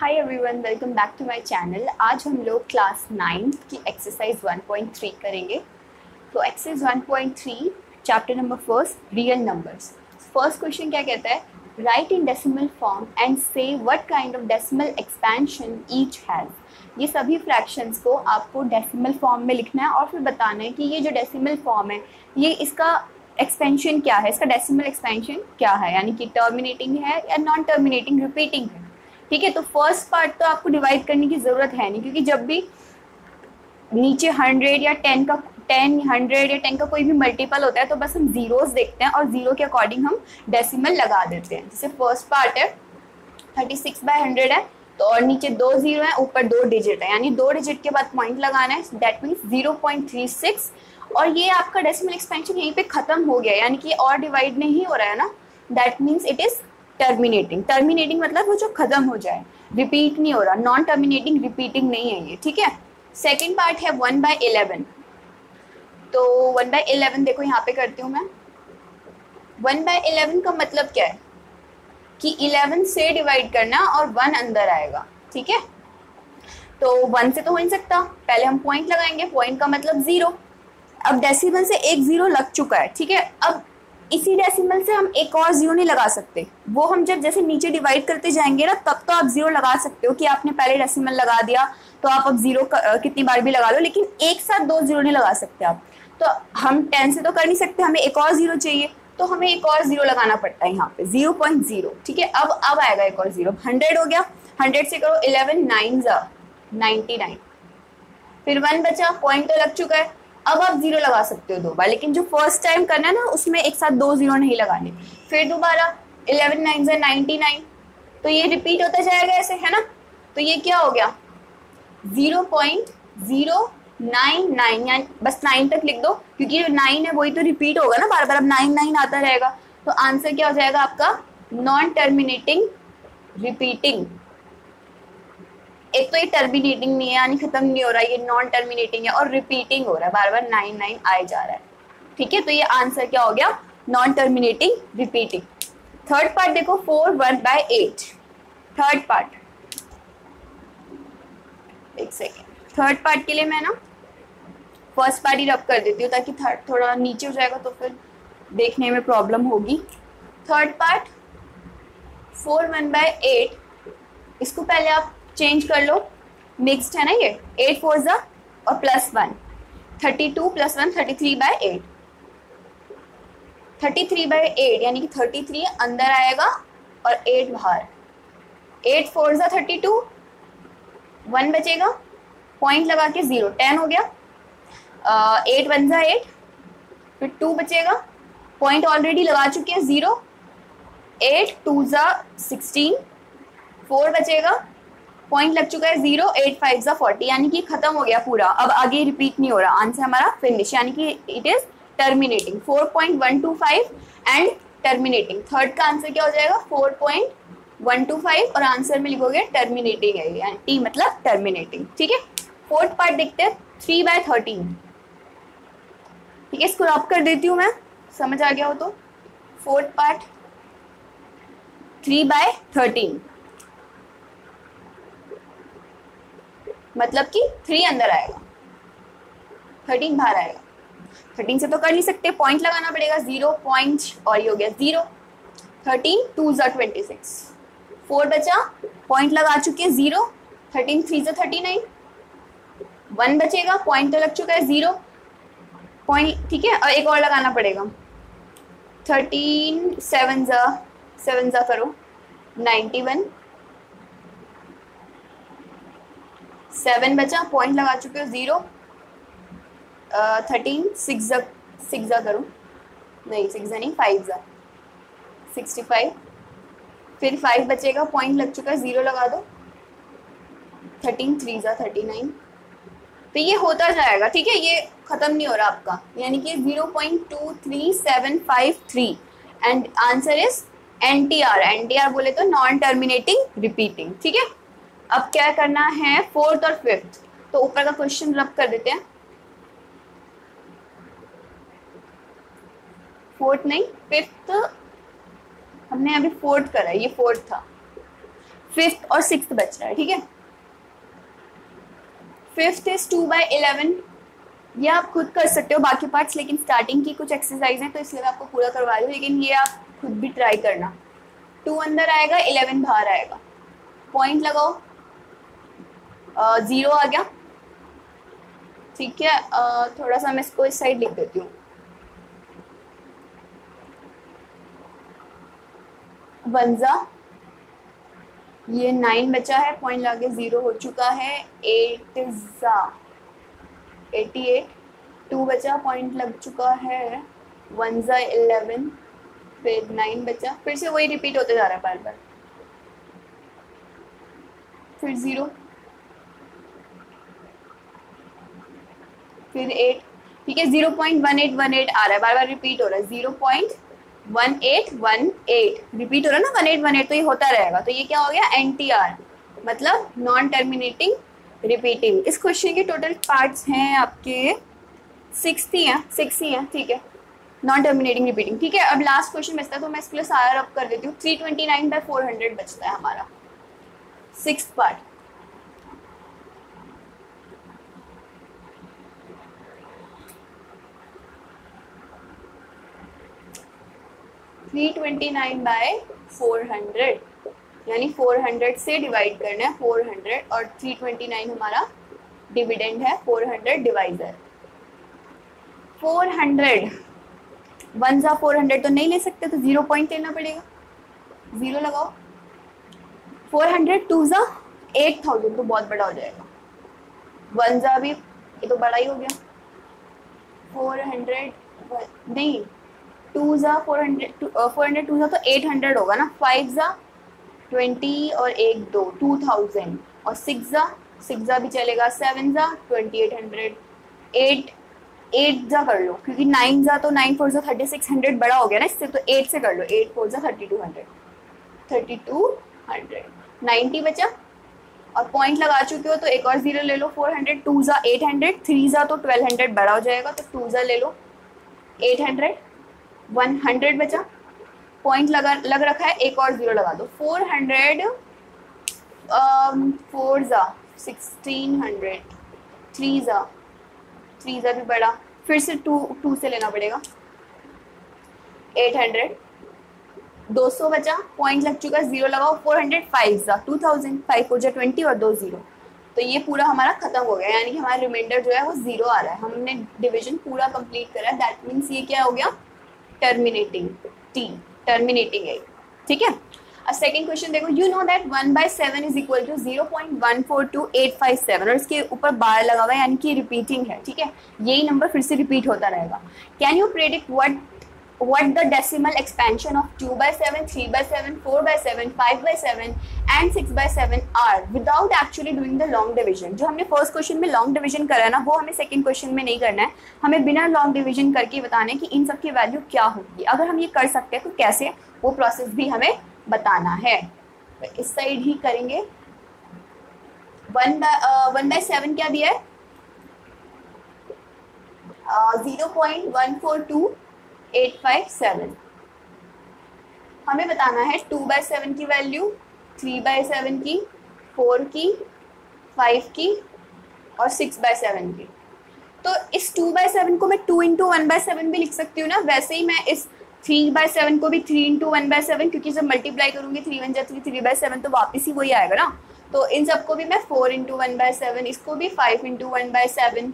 Hi everyone, welcome back to my channel. आज हम लोग क्लास 9th की एक्सरसाइज 1.3 करेंगे। तो exercise 1.3 chapter number 1 real numbers. First question क्या कहता है, right in decimal form and say what kind of decimal expansion each has. ये सभी फ्रैक्शंस को आपको डेसिमल फॉर्म में लिखना है और फिर बताना है कि ये जो डेसिमल फॉर्म है ये इसका एक्सपेंशन क्या है, इसका डेसिमल एक्सपेंशन क्या है, यानी कि टर्मिनेटिंग है या नॉन टर्मिनेटिंग, रिपीटिंग है। ठीक है, तो फर्स्ट पार्ट तो आपको डिवाइड करने की ज़रूरत है नहीं, क्योंकि जब भी नीचे 100 या 10 का 10 100 या 10 का कोई भी मल्टीपल होता है तो बस हम जीरोस देखते हैं और ज़ीरो के अकॉर्डिंग हम डेसिमल लगा देते हैं। जैसे फर्स्ट पार्ट है 36/100 है तो, और नीचे 2 जीरो है, ऊपर 2 डिजिट है, यानी 2 डिजिट के बाद पॉइंट लगाना है, दैट मीन्स 0.36। और ये आपका डेसिमल एक्सपेंशन यहीं पे ख़त्म हो गया, यानी कि और डिवाइड नहीं हो रहा है ना, that means it is terminating. Terminating मतलब वो जो खत्म हो जाए, रिपीट नहीं हो रहा, नॉन टर्मिनेटिंग, रिपीटिंग नहीं है ये। ठीक है, सेकेंड पार्ट है 1/11। तो 1/11 देखो यहाँ पे करती हूँ मैं। 1/11 का मतलब क्या है कि 11 से डिवाइड करना और 1 अंदर आएगा। ठीक है, तो 1 से तो हो नहीं सकता, पहले हम पॉइंट लगाएंगे, पॉइंट का मतलब जीरो। अब डेसिमल से एक जीरो लग चुका है। ठीक है, अब इसी डेसिमल से हम एक और जीरो नहीं लगा सकते, वो हम जब जैसे नीचे डिवाइड करते जाएंगे ना तब तो आप जीरो लगा सकते हो कि आपने पहले डेसिमल लगा दिया तो आप अब जीरो कितनी बार भी लगा लो, लेकिन एक साथ 2 जीरो नहीं लगा सकते आप। तो हम 10 से तो कर नहीं सकते, हमें एक और जीरो चाहिए, तो हमें एक और जीरो लगाना पड़ता है यहाँ पे 0.0। ठीक है, अब आएगा एक और जीरो। 100 हो गया, 100 से करो 11, 9 ज़ा 99, फिर 1 बचा, पॉइंट तो लग चुका है। अब आप जीरो लगा सकते हो 2 बार, लेकिन जो फर्स्ट टाइम करना है ना उसमें एक साथ 2 जीरो नहीं लगाने। फिर दोबारा 11 9 से 99, तो ये रिपीट होता जाएगा ऐसे, है ना। तो ये क्या हो गया 0.099, यानी बस 9 तक लिख दो, क्योंकि जो 9 है वही तो रिपीट होगा ना बार बार, अब 9 9 आता रहेगा। तो आंसर क्या हो जाएगा आपका, नॉन टर्मिनेटिंग रिपीटिंग। एक तो ये टर्मिनेटिंग नहीं है, यानी खत्म नहीं हो रहा है, ये नॉन टर्मिनेटिंग है और रिपीटिंग हो रहा है, बार बार 9 9 आए जा रहा है। ठीक है, तो ये आंसर क्या हो गया, non terminating repeating. Third part देखो 4/1/8। थर्ड पार्ट, एक सेकेंड, थर्ड पार्ट के लिए मैं ना फर्स्ट पार्ट ही रब कर देती हूँ ताकि थर्ड थोड़ा नीचे हो जाएगा तो फिर देखने में प्रॉब्लम होगी। थर्ड पार्ट 4/1/8, इसको पहले आप चेंज कर लो, मिक्सड है ना ये, 8 4 ज़ा और +1, 32 +1 33/8। 33/8 यानी कि 33 अंदर आएगा और 8 बाहर। 8 4 ज़ा 32, 1 बचेगा, पॉइंट लगा के 0, 10 हो गया। 8 1 ज़ा 8, फिर 2 बचेगा, पॉइंट ऑलरेडी लगा चुके हैं 0। 8 2 ज़ा 16, 4 बचेगा, पॉइंट लग चुका है 0। 8 5 ज़ा 40, यानी कि खत्म हो गया पूरा, अब आगे रिपीट नहीं हो रहा। आंसर हमारा फिनिश, यानी कि it is terminating. 4.125 and terminating. Third का आंसर क्या हो जाएगा, 4.125, और आंसर में लिखोगे टर्मिनेटिंग है, यानी टी मतलब टर्मिनेटिंग। ठीक है, फोर्थ पार्ट देखते हैं 3/13। ठीक है, इसको रब कर देती हूँ मैं, समझ आ गया हो तो। फोर्थ पार्ट 3/13 मतलब कि 3 अंदर आएगा, 13 बाहर आएगा। 13 से तो कर नहीं सकते, पॉइंट लगाना पड़ेगा, 0 पॉइंट और ये हो गया 0। 13 2 ज़ा 26, 4 बचा, पॉइंट लगा चुके हैं 0। 13 3 ज़ा 39, 1 बचेगा, पॉइंट तो लग चुका है 0 पॉइंट। ठीक है, और एक और लगाना पड़ेगा, 13 7 ज़ा 7 ज़ा करो 91, 7 बचा, पॉइंट लगा चुके हो 0। 13 6 ज़ा करूँ, नहीं 6 ज़ा नहीं 5 ज़ा 65, फिर 5 बचेगा, पॉइंट लग चुका है 0 लगा दो। 13 3 ज़ा 39, तो ये होता जाएगा। ठीक है, ये ख़त्म नहीं हो रहा आपका, यानी कि 0.23753 and answer is NTR। NTR बोले तो नॉन टर्मिनेटिंग रिपीटिंग। ठीक है, अब क्या करना है फोर्थ और फिफ्थ, तो ऊपर का क्वेश्चन रब कर देते हैं, फोर्थ नहीं फिफ्थ, हमने अभी फोर्थ करा है, ये फोर्थ था। फिफ्थ और सिक्स्थ बच रहा है, ठीक है। फिफ्थ इज 2/11, ये आप खुद कर सकते हो बाकी पार्ट्स, लेकिन स्टार्टिंग की कुछ एक्सरसाइज है तो इसलिए मैं आपको पूरा करवा रही हूँ, लेकिन ये आप खुद भी ट्राई करना। 2 अंदर आएगा, 11 बाहर आएगा, पॉइंट लगाओ, 0 आ गया, ठीक है। थोड़ा सा मैं इसको इस साइड लिख देती हूँ, 1 ये 9 बचा है, पॉइंट लगे, 0 हो चुका है, 8 88, 2 बचा, पॉइंट लग चुका है, 1 11, फिर 9 बचा, फिर से वही रिपीट होते जा रहा है बार बार, फिर 0, फिर 8, ठीक है। 0.1818 आ रहा है, बार बार रिपीट हो रहा है, 0.1818 रिपीट हो रहा है ना, 1818, तो ये होता रहेगा। तो ये क्या हो गया, NTR मतलब नॉन टर्मिनेटिंग रिपीटिंग। इस क्वेश्चन के टोटल पार्ट्स हैं आपके 6 ही हैं, ठीक है, नॉन टर्मिनेटिंग रिपीटिंग, ठीक है। अब लास्ट क्वेश्चन बचता है तो मैं इसके लिए सारा रब कर देती हूँ। 329/400 बचता है हमारा 6th पार्ट। यानी 400 से डिवाइड करना है, 400 और 329 हमारा डिविडेंड है, 400 डिवाइजर 400, 1 400 तो नहीं ले सकते तो 0 पॉइंट लेना पड़ेगा, 0 लगाओ, 400 2 8,000 तो बहुत बड़ा हो जाएगा, 1 भी ये तो बड़ा ही हो गया, 400 नहीं, 2 400 तो 800 होगा ना, 5 20 और 1 2 2000 और 6 भी चलेगा, 7 2800, 8 कर लो क्योंकि 9 तो 9 4 3600 बड़ा हो गया ना इससे, तो 8 से कर लो, 8 4 3200, 90 बचा और पॉइंट लगा चुके हो तो एक और 0 ले लो, 400 2 800, 3 तो 1200 बड़ा हो जाएगा तो 2 ले लो, 800, 100 बचा, पॉइंट लग रखा है, एक और 0 लगा दो, 400 4 1600, 3 भी बड़ा, फिर से 2 से लेना पड़ेगा, 800, 200 बचा, पॉइंट लग चुका है, 0 लगाओ, 400 5 2000, 5 4 20 और 2 0, तो ये पूरा हमारा खत्म हो गया, यानी कि हमारा रिमाइंडर जो है वो 0 आ रहा है। हमने डिविजन पूरा कंप्लीट करा, दैट मीन्स ये क्या हो गया, टर्मिनेटिंग, टी टर्मिनेटिंग है, ठीक है। अब सेकंड क्वेश्चन देखो, you know that 1/7 is equal to 0.142857 और इसके ऊपर बार लगा हुआ है यानी कि रिपीटिंग है, ठीक है, यही नंबर फिर से रिपीट होता रहेगा। Can you predict what the decimal expansion of 2/7, 3/7, 4/7, 5/7 and 6/7 are without actually doing the long division. जो हमने फर्स्ट क्वेश्चन में लॉन्ग डिविजन करा ना वो हमें सेकंड क्वेश्चन में नहीं करना है, हमें बिना लॉन्ग डिविजन करके बताना है कि इन सब की वैल्यू क्या होगी। अगर हम ये कर सकते हैं तो कैसे, वो प्रोसेस भी हमें बताना है। इस साइड ही करेंगे। 1/7 क्या दिया है, 0.142857। हमें बताना है 2/7 की वैल्यू, 3/7 की, 4 की, 5 की और 6/7 की। तो इस 2/7 को मैं 2 × 1/7 भी लिख सकती हूँ ना, वैसे ही मैं इस 3/7 को भी 3 × 1/7, क्योंकि जब मल्टीप्लाई करूँगी 3 × 1 = 3, 3/7 तो वापस ही वही आएगा ना। तो इन सबको भी मैं 4 × 1/7, इसको भी 5 × 1/7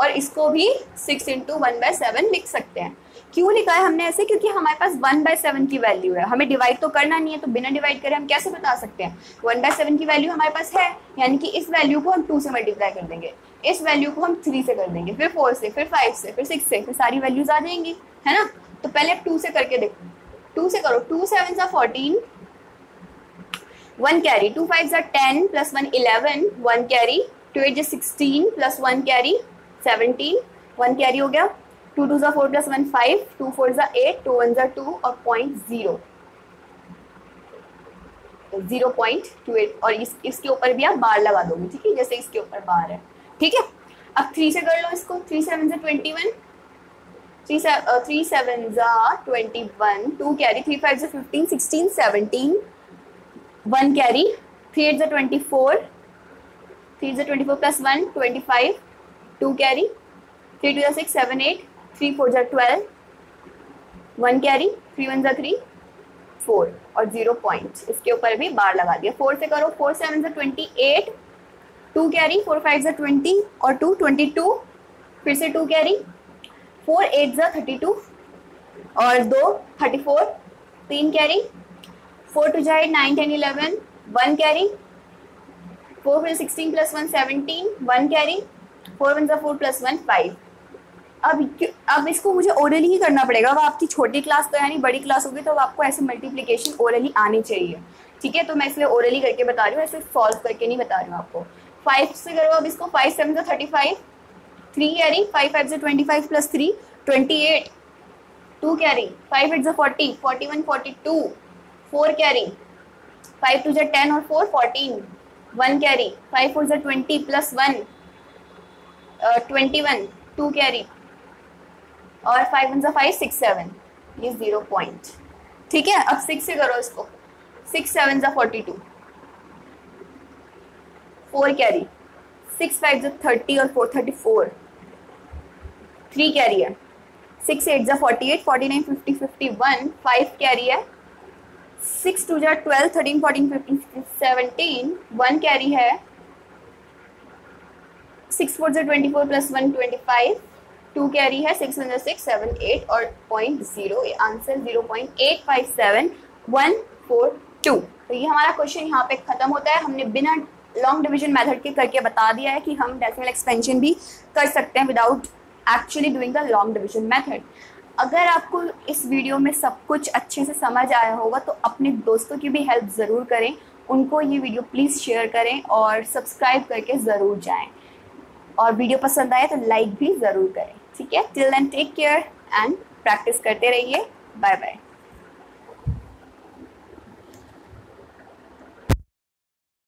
और इसको भी 6 × 1/7 लिख सकते हैं। क्यों लिखा है हमने ऐसे, क्योंकि हमारे पास 1/7 की वैल्यू है, हमें डिवाइड तो करना नहीं है, तो बिना डिवाइड करे हम कैसे बता सकते हैं। 1/7 की वैल्यू हमारे पास है, यानी कि इस वैल्यू को हम 2 से मल्टीप्लाई कर देंगे, इस वैल्यू को हम 3 से कर देंगे, फिर 4 से, फिर 5 से, फिर 6 से, फिर सारी वैल्यूज आ जाएंगी, है ना। तो पहले आप 2 से करके देखो, 2 से करो, 2 7 14, 1 कैरी, 2 5 10 +1 11, 1 कैरी, 2 8 16 +1 कैरी 17, 1 कैरी हो गया, 2 2 4 +1 5, 2 4 8, 2 1 2 और 0.0, 0.28 और इसके ऊपर भी आप बार लगा दोगे, ठीक है, जैसे इसके ऊपर बार है, ठीक है। अब 3 से कर लो इसको, 3 7 21, 3 7 21, 2 carry, 3 5 15, 16 17, 1 carry, 3 is a 24, 3 is a 24 plus 1, 25, 2 carry, 3 is a 6, 7, 8, 3, 4 is a 12, 1 carry, 3 1 is a 3, 4 और 0 पॉइंट इसके ऊपर भी बार लगा दिया। 4 से करो, 4 7 is a 28, 2 carry, 4 5 is a 20 और 2 22, फिर से 2 carry, 4 8 is a 32 और 2 34, 3 carry, 4 to जाए 9 10 11, 1 carry, 4 फिर 16 plus 1 17, 1 carry, 4 1 4 plus 1 5। अब इसको मुझे ओरली ही करना पड़ेगा। अब आपकी छोटी क्लास तो यानी बड़ी क्लास होगी तो अब आपको ऐसे मल्टीप्लिकेशन ओरली आनी चाहिए, ठीक है। तो मैं इसलिए ओरली करके बता रही हूँ, ऐसे सॉल्व करके नहीं बता रही हूँ आपको। 5 से करो अब इसको, 5 7 से 35, 3 कैरी, 5 5 से 25 प्लस 3 28, 2 कैरी, 5 8 से 40, 41 42, 4 कैरी, 5 2 से 10 और 4 14, 1 कैरी, 5 4 से 20 प्लस 1 21, 2 कैरी और 5 1 से 5 6 7, ये 0 पॉइंट, ठीक है। अब 6 से करो इसको, 6 7 से 42, 4 कैरी, 6 5 से 30 और 4 34, 3 कैरी है, 6 8 से 48, 49 50 51, 5 कैरी है, 6 2 से 12 13 14 15 17, 1 कैरी है, 6 4 से 24 प्लस 1 25, 2 कैरी है, 6 1 6 7 8 और 0.0, ये आंसर 0.857142। तो ये हमारा क्वेश्चन यहाँ पे खत्म होता है। हमने बिना लॉन्ग डिवीजन मेथड के करके बता दिया है कि हम डेसिमल एक्सपेंशन भी कर सकते हैं without actually doing the long division method. अगर आपको इस वीडियो में सब कुछ अच्छे से समझ आया होगा तो अपने दोस्तों की भी हेल्प ज़रूर करें, उनको ये वीडियो प्लीज़ शेयर करें और सब्सक्राइब करके ज़रूर जाएँ, और वीडियो पसंद आए तो लाइक भी ज़रूर करें, ठीक है। Till then take care and practice करते रहिए। Bye bye.